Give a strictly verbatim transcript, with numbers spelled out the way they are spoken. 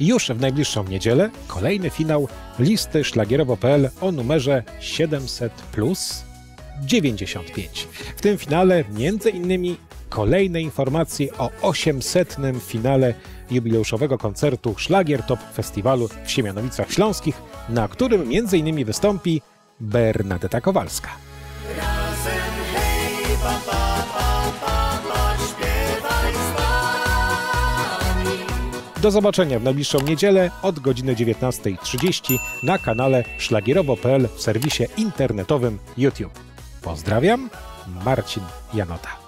Już w najbliższą niedzielę kolejny finał listy szlagierowo kropka p l o numerze siedemset plus dziewięćdziesiąt pięć. W tym finale między innymi kolejne informacje o osiemsetnym finale jubileuszowego koncertu Szlagier Top Festiwalu w Siemianowicach Śląskich, na którym między innymi wystąpi Bernadeta Kowalska. Razem, hej, pa, pa, pa, pa, pa, śpiewaj z nami. Do zobaczenia w najbliższą niedzielę od godziny dziewiętnastej trzydzieści na kanale szlagierowo kropka p l w serwisie internetowym YouTube. Pozdrawiam, Marcin Janota.